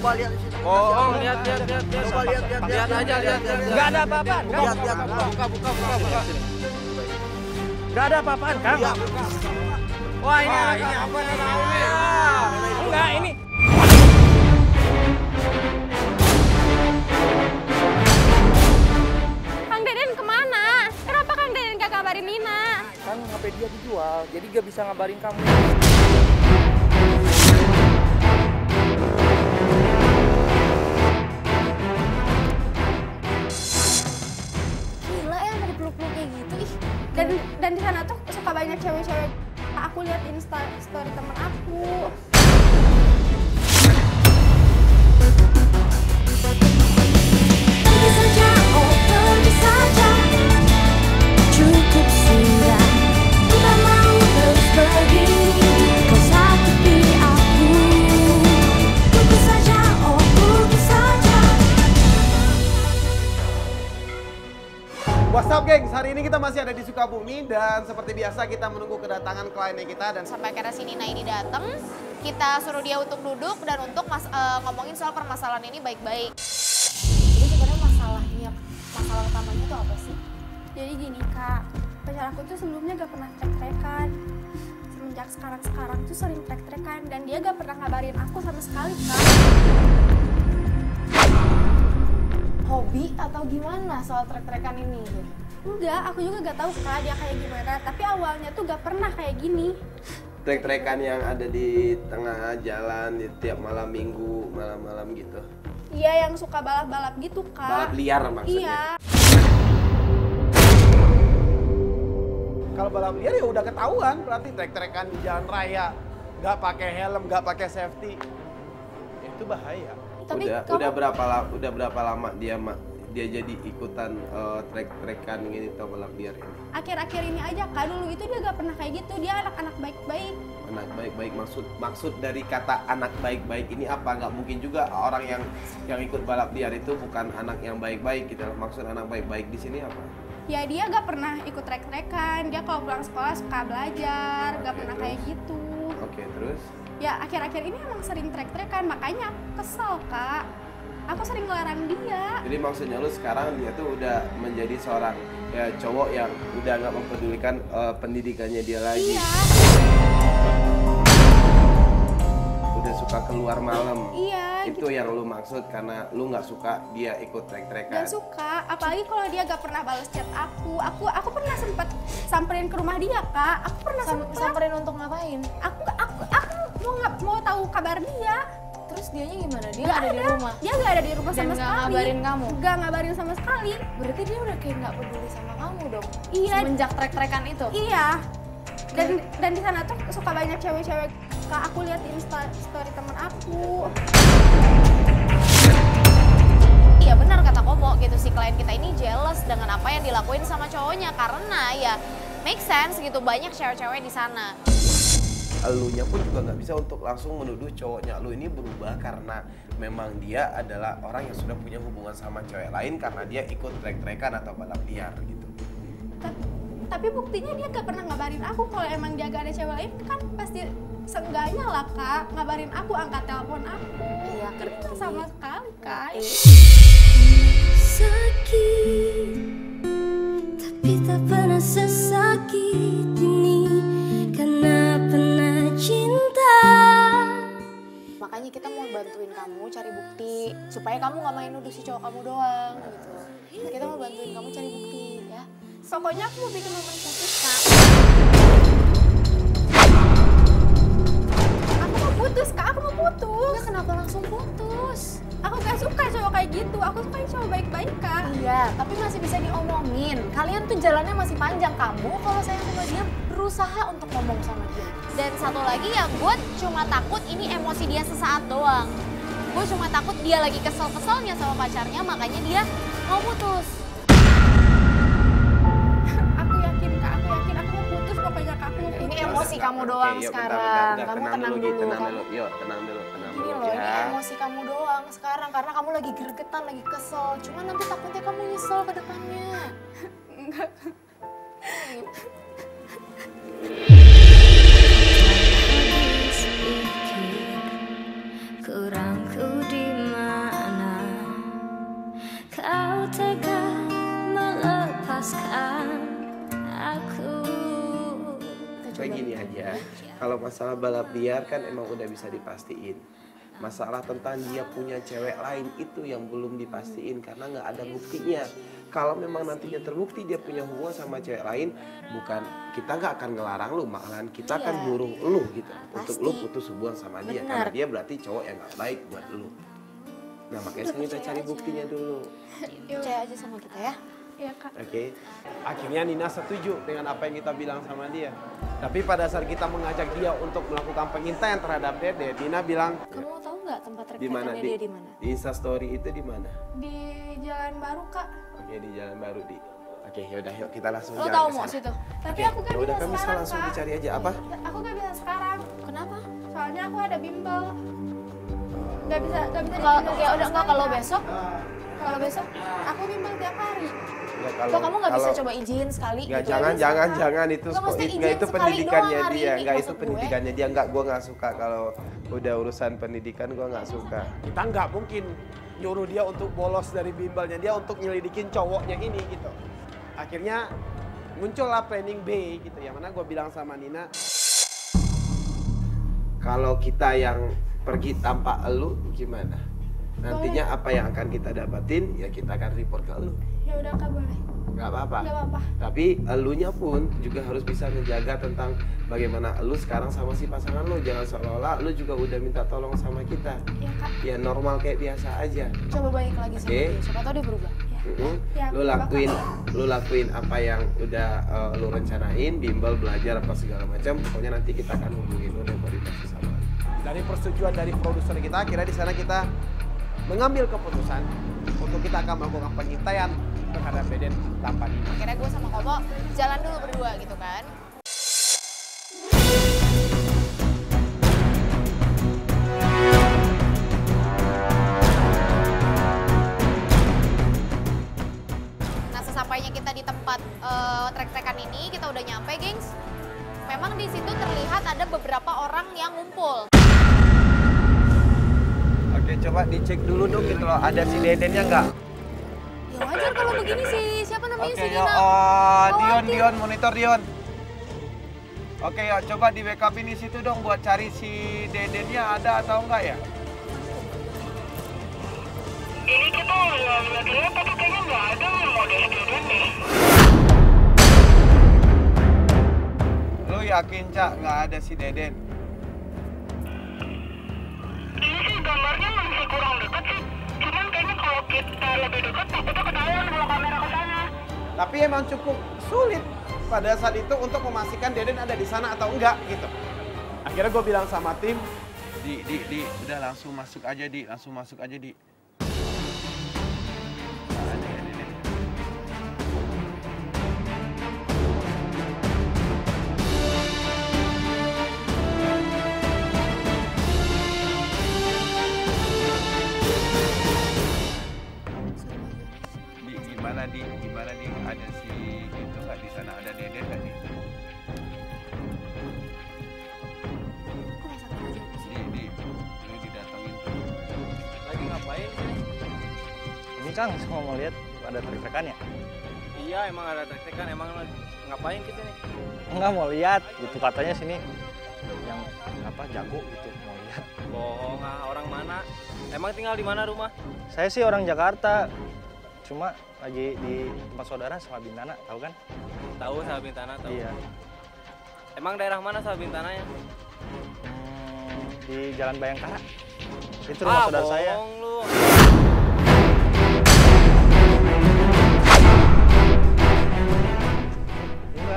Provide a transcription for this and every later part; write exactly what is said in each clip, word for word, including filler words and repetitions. Coba lihat di sini. Oh, lihat, lihat, lihat, lihat. Coba lihat, lihat, lihat aja, lihat. Enggak ada apa-apaan. Lihat, lihat, buka, buka, buka, buka. Enggak ada apa-apaan, Kang. Wah, ini apa nih? Enggak, ini. Kang Deden kemana? Kenapa Kang Deden gak kabarin Nina? Kan H P dia dijual, jadi gak bisa ngabarin kamu. Dan di sana tuh suka banyak cewek-cewek. Aku lihat Insta story teman aku. Pergi saja, oh pergi saja. Cukup sudah, kita mau terus pergi. Kau sakiti aku. Pergi saja, oh pergi saja. What's up, gengs? Hari ini kita masih ada di Sukabumi dan seperti biasa kita menunggu kedatangan kliennya kita dan sampai karena si Nina ini datang, kita suruh dia untuk duduk dan untuk mas, uh, ngomongin soal permasalahan ini baik-baik. Jadi sebenarnya masalahnya, masalah utamanya itu apa sih? Jadi gini Kak, pacar aku tuh sebelumnya gak pernah trek-trekan. Semenjak sekarang-sekarang tuh sering trek-trekan dan dia gak pernah ngabarin aku sama sekali Kak. Hobi atau gimana soal trek-trekan ini? Enggak, aku juga gak tahu Kak dia kayak gimana, tapi awalnya tuh gak pernah kayak gini. Trek-trekan yang ada di tengah jalan di tiap malam minggu, malam-malam gitu? Iya, yang suka balap-balap gitu Kak. Balap liar maksudnya? Iya. Kalau balap liar ya udah ketahuan, berarti trek-trekan di jalan raya, gak pakai helm, gak pakai safety, itu bahaya. Tapi udah, kamu... udah berapa lama udah berapa lama dia dia jadi ikutan uh, trek-trekan gini atau balap liar ini? Akhir-akhir ini aja Kak, dulu itu dia gak pernah kayak gitu, dia anak-anak baik-baik. Anak baik-baik maksud maksud dari kata anak baik-baik ini apa? Nggak mungkin juga orang yang yang ikut balap liar itu bukan anak yang baik-baik gitu. Maksud anak baik-baik di sini apa? Ya dia gak pernah ikut trek-trekan, dia kalau pulang sekolah suka belajar, okay, gak pernah terus kayak gitu. Oke, okay, terus? Ya akhir-akhir ini emang sering trek-trekan, makanya aku kesel Kak. Aku sering ngelarang dia. Jadi maksudnya lu sekarang dia tuh udah menjadi seorang ya, cowok yang udah nggak mempedulikan uh, pendidikannya dia lagi. Iya. Udah suka keluar malam. Iya. Itu gitu yang lu maksud karena lu nggak suka dia ikut trek-trekan. Nggak suka, apalagi kalau dia nggak pernah balas chat aku. Aku aku pernah sempet samperin ke rumah dia Kak. Aku pernah Sam sempet samperin untuk ngapain? Aku aku aku mau nggak mau tahu kabar dia. Terus dianya gimana? Dia gak ada di rumah? Dia gak ada di rumah sama sekali. Dan gak ngabarin kamu? Gak ngabarin sama sekali. Berarti dia udah kayak gak peduli sama kamu dong? Iya. Semenjak trek-trekan itu? Iya. Dan dan di sana tuh suka banyak cewek-cewek Kak. Aku lihat Insta story teman aku. Iya benar kata Komo gitu, si klien kita ini jealous dengan apa yang dilakuin sama cowoknya karena ya make sense gitu, banyak cewek-cewek di sana. Elunya pun juga nggak bisa untuk langsung menuduh cowoknya lu ini berubah karena memang dia adalah orang yang sudah punya hubungan sama cewek lain karena dia ikut trek-trekan atau balap liar gitu. Tapi, tapi buktinya dia gak pernah ngabarin aku kalau emang dia gak ada cewek lain kan pasti seenggaknya lah Kak ngabarin aku, angkat telepon aku. Iya kerja sama sekali Kak. Sakit, tapi tak pernah sesakit ini karena pernah cinta. Makanya kita mau bantuin kamu cari bukti supaya kamu nggak main nuduh si cowok kamu doang gitu. Kita mau bantuin kamu cari bukti ya. Pokoknya aku mau bikin momen khusus Kak. Aku mau putus Kak, aku mau putus. Nah, kenapa langsung putus? Aku gak suka cowok kayak gitu. Aku suka cowok baik-baik Kak. Iya, tapi masih bisa diomongin. Kalian tuh jalannya masih panjang. Kamu kalau sayang sama dia berusaha untuk ngomong sama dia. Dan satu lagi ya, gue cuma takut ini emosi dia sesaat doang. Gue cuma takut dia lagi kesel-keselnya sama pacarnya, makanya dia mau putus. Aku yakin Kak, aku yakin aku mau putus pokoknya Kak. Ini emosi kamu doang sekarang. Kamu tenang dulu, tenang dulu. Yo, tenang dulu, tenang dulu. Gini loh, ini emosi kamu doang sekarang karena kamu lagi gregetan, lagi kesel. Cuma nanti takutnya kamu nyesel ke depannya. Enggak. Kurang ku di tega melepaskan aku. Kayak gini aja, kalau masalah balap liar kan emang udah bisa dipastiin. Masalah tentang dia punya cewek lain itu yang belum dipastiin karena nggak ada buktinya. Kalau memang nantinya terbukti dia punya hubungan sama cewek lain, bukan kita nggak akan ngelarang lu, malahan kita akan nyuruh lu gitu pasti. Untuk lu putus hubungan sama dia. Bener. Karena dia berarti cowok yang nggak baik buat lu. Nah makanya sekarang kita cari buktinya dulu. Percaya aja sama kita ya. Iya kak. Oke. Okay. Akhirnya Nina setuju dengan apa yang kita bilang sama dia. Tapi pada saat kita mengajak dia untuk melakukan pengintaian terhadap Dede, Nina bilang, kamu tahu nggak tempat rekamannya dia di mana? Di Instastory itu di mana? Di Jalan Baru kak. Oke, di Jalan Baru di. Oke, yaudah yuk kita langsung jalan. Lo tahu mau situ? Tapi aku gak bisa sekarang. Yaudah langsung dicari aja apa? Aku gak bisa sekarang. Kenapa? Soalnya aku ada bimbel. Gak bisa, gak bisa. Oke, udah nggak kalau besok? Kalau besok aku bimbel tiap hari. Ya, kalau, kalau kamu nggak bisa coba izin sekali gak, gitu. Jangan, ya, jangan, jangan itu nggak itu pendidikannya dia, nggak itu pendidikannya dia nggak gue nggak suka kalau udah urusan pendidikan gue nggak suka. Kita nggak mungkin nyuruh dia untuk bolos dari bimbelnya dia untuk nyelidikin cowoknya ini gitu. Akhirnya muncullah planning B gitu, yang mana gue bilang sama Nina. Kalau kita yang pergi tanpa elu gimana? Nantinya boleh. Apa yang akan kita dapatin, ya kita akan report ke elu. Ya udah kak, boleh. Gak apa-apa. Gak apa-apa. Tapi elunya pun juga harus bisa menjaga tentang bagaimana elu sekarang sama si pasangan lu. Jangan seolah-olah elu juga udah minta tolong sama kita. Iya kak. Ya normal kayak biasa aja. Coba balik lagi sama okay. Dia, siapa tau dia berubah. Ya. Mm-hmm. Ya, lu, lakuin, lu lakuin apa yang udah uh, lu rencanain, bimbel, belajar, apa segala macam. Pokoknya nanti kita akan hubungin lu dan koordinasi sama lu. Dari persetujuan dari produser kita, akhirnya di sana kita mengambil keputusan untuk kita akan melakukan pengintaian terhadap Deden tanpa Nina. Akhirnya gue sama Komo jalan dulu berdua gitu kan. Nah sesampainya kita di tempat uh, trek-trekan ini, kita udah nyampe gengs. Memang di situ terlihat ada beberapa orang yang ngumpul. Coba dicek dulu dong gitu loh, ada si Dedennya nggak? Ya wajar kalau begini sih, siapa namanya okay, si Nina? Oke, oh, Dion, okay. Dion, monitor Dion. Oke okay, ya, coba di backup ini situ dong buat cari si Dedennya ada atau enggak ya? Ini kita udah lihat tapi kayaknya nggak ada yang mau dari Deden nih. Lu yakin Cak nggak ada si Deden? Gambarnya masih kurang dekat sih, cuman kayaknya kalau kita lebih dekat takutnya ketahuan kalau kamera ke sana. Tapi emang cukup sulit pada saat itu untuk memastikan Deden ada di sana atau enggak gitu. Akhirnya gue bilang sama tim, di, di, di, udah langsung masuk aja di, langsung masuk aja di. Kang, semua mau lihat ada trek-trekan ya? Iya, emang ada trek-trekan. Emang ngapain kita nih? Enggak mau lihat, itu katanya sini yang apa jago gitu mau lihat. Bohong, orang mana? Emang tinggal di mana rumah? Saya sih orang Jakarta, cuma lagi di tempat saudara Selabintana, tahu kan? Tahu Selabintana, tahu. Iya. Emang daerah mana Selabintananya? Hmm, di Jalan Bayangkara. Itu rumah ah, saudara bohong, saya. Lu.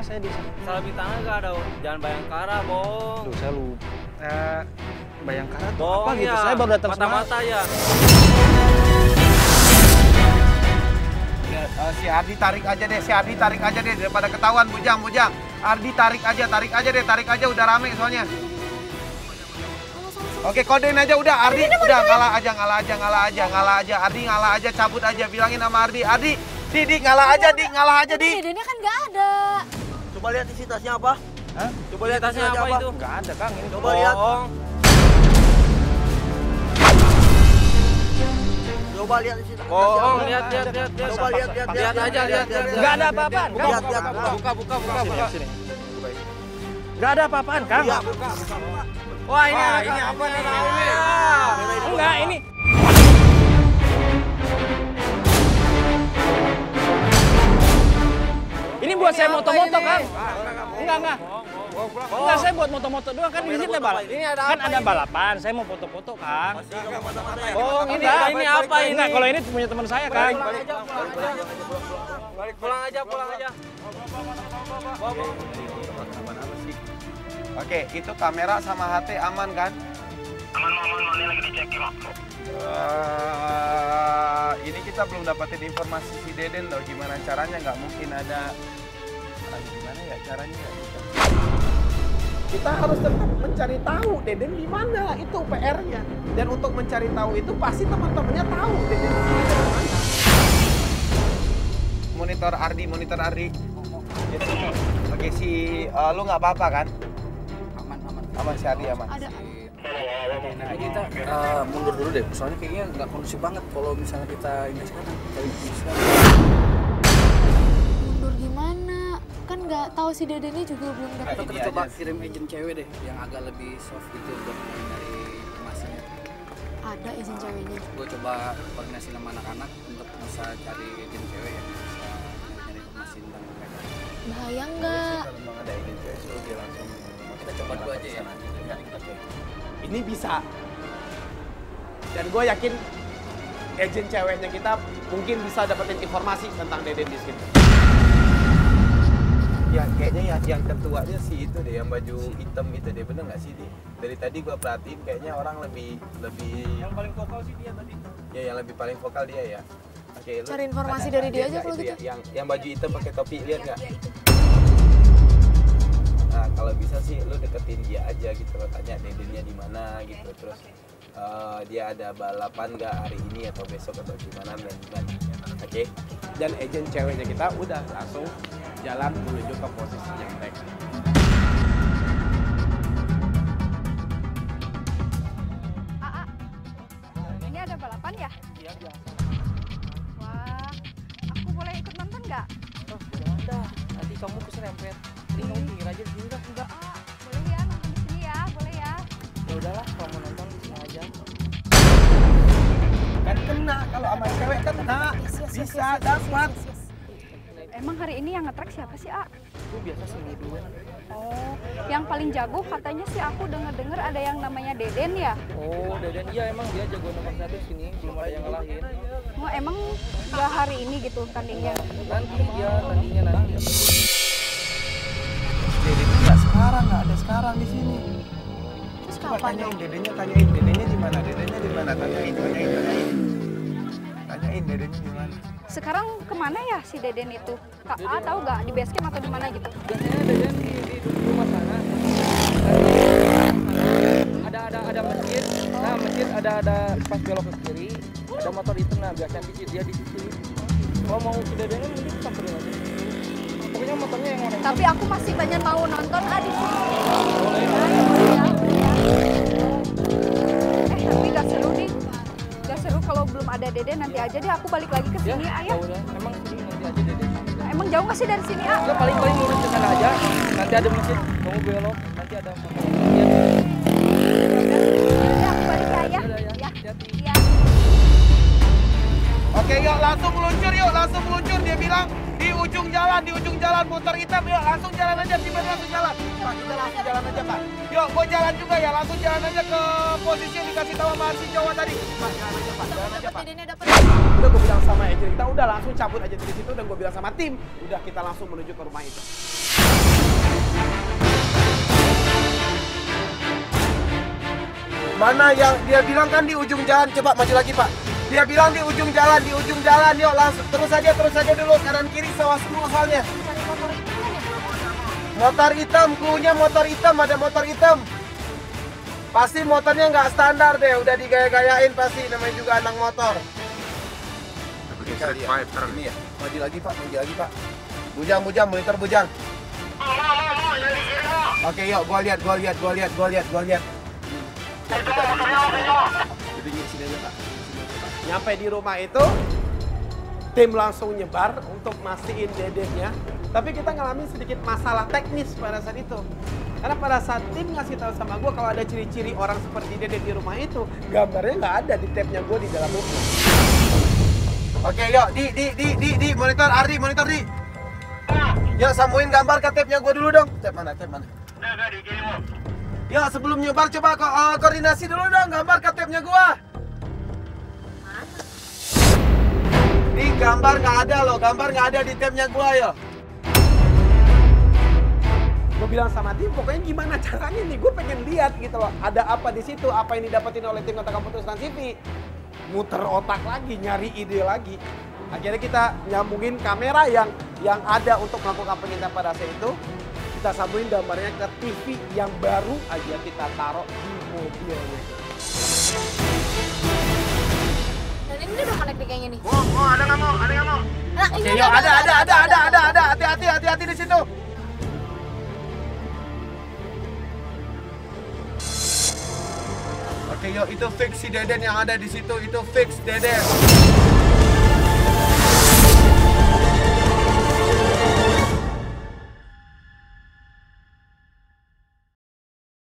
Saya di Selabintana nggak ada Jalan Bhayangkara, bohong. Duh, saya lupa. Eh, Bhayangkara tuh bohong, apa ya. Gitu? Saya baru datang semalam. Mata-mata ya. Uh, si Ardi tarik aja deh, si Ardi tarik aja deh. Daripada ketahuan, Bujang, Bujang. Ardi tarik aja, tarik aja deh, tarik aja. Udah rame soalnya. Oke, kodein aja udah. Ardi, Ardi udah ngalah aja, ngalah aja, ngalah aja, ngalah aja. Ardi ngalah aja, cabut aja. Bilangin sama Ardi. Ardi, di, di ngalah aja, di ngalah aja, di. Dedenya kan nggak ada. Coba lihat isi tasnya apa? Hah? Coba lihat tasnya apa, apa itu? Enggak ada, Kang. Ini coba lihat. Coba Coba lihat di situ. Oh, lihat lihat lihat lihat. Coba lihat lihat lihat aja lihat. Enggak ada apa-apa. Lihat lihat buka buka buka buka sini. Enggak ada apa-apaan, Kang. Iya, buka buka. Wah, ini ini apa nih? Enggak, ini. Ini buat saya moto-moto, Kang. Enggak, enggak. Enggak, saya buat moto-moto doang, kan di sini ada balapan. Kan ada balapan, saya mau foto-foto, Kang. Oh, enggak, ini apa ini? Enggak, kalau ini punya teman saya, Kang. Balik pulang aja, pulang aja. Oke, itu kamera sama H P aman, kan? Aman, aman, aman. Ini lagi dicekin, Pak. Uh, ini kita belum dapetin informasi si Deden loh, gimana caranya, nggak mungkin ada ah, gimana ya caranya ya? Kita harus tetap mencari tahu Deden di mana, itu P R-nya. Dan untuk mencari tahu itu pasti teman-temannya tahu Deden di mana. Monitor Ardi, monitor Ardi. Oke, si uh, lu nggak apa-apa kan? Aman, aman. Aman si Ardi aman. Ada. Nah, kita uh, mundur dulu deh, soalnya kayaknya nggak kondusif banget kalau misalnya kita ini sekarang. Mundur gimana? Kan nggak tahu si Dedennya juga belum dapat. Nah, kita coba kirim agent cewek deh, yang agak lebih soft gitu buat dari masanya. Ada agent ceweknya? Gue coba koordinasi sama anak-anak untuk bisa cari agent cewek yang bisa nyari informasi tentang mereka. Bahaya nggak? Kalau ada agent cewek, oke langsung. Kita coba dulu aja ya. Ini bisa, dan gue yakin agen ceweknya kita mungkin bisa dapetin informasi tentang Deden di sini. Ya kayaknya yang, yang ketuanya sih itu deh, yang baju hitam itu deh, bener nggak sih dia? Dari tadi gue perhatiin kayaknya orang lebih lebih. Yang paling vokal sih dia tadi. Ya yang lebih paling vokal dia ya. Oke. Cari informasi dari dia aja kalau gitu. Yang yang baju hitam pakai topi lihat nggak? Nah, kalau bisa sih lu deketin dia aja gitu, lo tanya Dedennya di mana gitu, terus uh, dia ada balapan nggak hari ini atau besok atau gimana dan gimana, oke? Okay? Dan agen ceweknya kita udah langsung jalan menuju ke posisi yang baik. Aa, ini ada balapan ya? Iya. Wah, aku boleh ikut nonton nggak? Oh, jangan dah, nanti kamu keserempet. Kamu pinggir aja di sini dah, enggak? Ah, boleh ya, nonton di sini ya, boleh ya. Ya udahlah, kalau mau nonton di sini aja. Kan kena, kalau sama cewek kena, bisa dapat. Emang hari ini yang nge-track siapa sih, A? Gue biasa sini dua. Oh, yang paling jago katanya sih aku denger-denger ada yang namanya Deden ya? Oh, Deden, iya emang dia jago nomor satu sini, belum ada yang ngalahin. Oh, emang nggak hari ini gitu tandingnya? Nanti ya, tandingnya nanti. Deden nggak sekarang, nggak ada sekarang di sini. Terus coba tanyain Dedenya, tanyain Dedenya di mana, Dedenya di mana, tanyain, tanyain, tanyain, tanyain Dedenya di mana. Sekarang kemana ya si Deden itu? Kak A tahu nggak di basecamp atau di mana gitu? Biasanya Deden di, di rumah sana. Ada ada ada masjid, nah masjid ada ada pas belok ke kiri, ada motor di tengah, biasanya di dia di sini. Kalau mau si Dedennya mungkin samperin aja. Pokoknya motornya yang mana? Tapi aku masih banyak mau nonton ah di sini. Boleh. Eh tapi nggak seru nih, nggak seru kalau belum ada Deden nanti ya. Aja deh aku balik lagi ke sini ya, ayah. Udah. Emang sini nanti aja Deden. Emang jauh nggak sih dari sini ah? Ya paling paling lurus ke sana aja. Nanti ada masjid, kamu belok. Nanti ada motor. Ya. Ya aku balik ya ayah. Ya. Ya. Ya. Oke yuk langsung meluncur yuk langsung meluncur dia bilang. Di ujung jalan, di ujung jalan motor hitam, yuk langsung jalan aja, tiba-tiba langsung jalan. Pak, kita langsung jalan aja, Pak. Yuk, gua jalan juga ya, langsung jalan aja ke posisi yang dikasih tahu sama si cowok tadi. Pak, jalan aja, Pak, jalan aja, Pak. Udah gua bilang sama Angel, kita udah langsung cabut aja dari situ, dan gua bilang sama tim, udah kita langsung menuju ke rumah itu. Mana yang dia bilang kan di ujung jalan, coba maju lagi, Pak. Dia bilang di ujung jalan, di ujung jalan, yuk langsung terus aja, terus aja dulu, kanan kiri sawah semua soalnya. Motor hitam, klunya motor hitam, ada motor hitam. Pasti motornya nggak standar deh, udah digaya-gayain pasti, namanya juga anak motor. Ini ya, maju lagi Pak, maju lagi Pak. Bujang, bujang, monitor bujang. Oke yuk, gua lihat, gua lihat, gua lihat, gua lihat, gua lihat. Jadi sini aja Pak. Nyampe di rumah itu, tim langsung nyebar untuk mastiin dedeknya. Tapi kita ngalamin sedikit masalah teknis pada saat itu. Karena pada saat tim ngasih tahu sama gue kalau ada ciri-ciri orang seperti dedek di rumah itu, gambarnya nggak ada di tabnya gue di dalam rumah. Oke, yuk, di, di, di, di, di, monitor, Ardi, monitor, di. Yuk, sambungin gambar ke tabnya gue dulu dong. Tab mana, tab mana? Udah, udah, dikirimu. Yuk, sebelum nyebar, coba ko uh, koordinasi dulu dong gambar ke tabnya gue. Di gambar nggak ada loh, gambar nggak ada di tabnya gue, yuk. Gue bilang sama tim, pokoknya gimana caranya nih, gue pengen lihat gitu loh, ada apa di situ, apa yang didapetin oleh tim Kota Kampus Trans T V. Muter otak lagi, nyari ide lagi. Akhirnya kita nyambungin kamera yang yang ada untuk melakukan pengintai pada saat itu. Kita sambungin gambarnya ke T V yang baru aja kita taruh di mobilnya. Dan ini udah connect kayaknya nih. Oh, oh, ada nggak mau, ada nggak mau? Ada, ada, ada, ada, ada, ada, ada, hati-hati, hati-hati di situ. Oke, yo, itu fix si Deden yang ada di situ, itu fix Deden.